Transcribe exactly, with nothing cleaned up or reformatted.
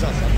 rechaza.